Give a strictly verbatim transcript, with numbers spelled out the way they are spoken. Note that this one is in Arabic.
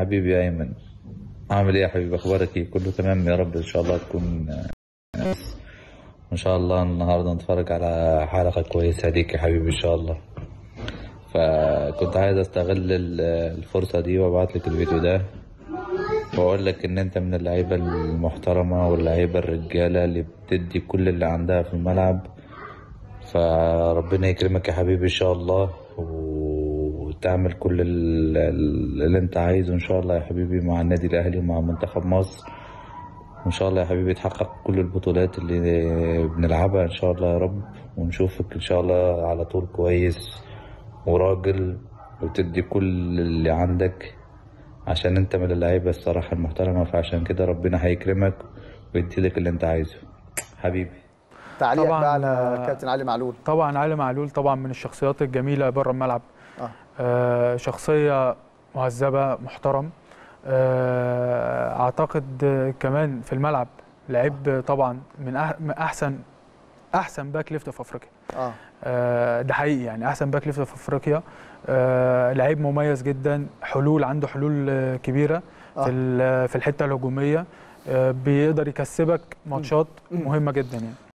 حبيبي أيمن، عامل إيه يا حبيبي؟ أخبارك إيه؟ كله تمام يا رب، إن شاء الله تكون إن شاء الله النهارده نتفرج على حلقة كويسة ليك يا حبيبي إن شاء الله. فكنت عايز أستغل الفرصة دي وأبعت لك الفيديو ده وأقول لك إن أنت من اللعيبة المحترمة واللعيبة الرجالة اللي بتدي كل اللي عندها في الملعب، فربنا يكرمك يا حبيبي إن شاء الله وتعمل كل اللي أنت عايزه إن شاء الله يا حبيبي مع النادي الأهلي ومع منتخب مصر، وإن شاء الله يا حبيبي تحقق كل البطولات اللي بنلعبها إن شاء الله يا رب، ونشوفك إن شاء الله على طول كويس وراجل وتدي كل اللي عندك عشان أنت من اللعيبة الصراحة المحترمة، فعشان كده ربنا هيكرمك ويديلك اللي أنت عايزه حبيبي. تعليق بقى على كابتن علي معلول. طبعا علي معلول طبعا من الشخصيات الجميلة بره الملعب، آه. آه شخصية مهذبة محترم، آه أعتقد كمان في الملعب لعب طبعا من أحسن أحسن باك ليفت في أفريقيا، آه. آه ده حقيقي يعني أحسن باك ليفت في أفريقيا، آه لعيب مميز جدا، حلول عنده حلول كبيرة آه. في في الحتة الهجومية، آه بيقدر يكسبك ماتشات مهمة جدا يعني.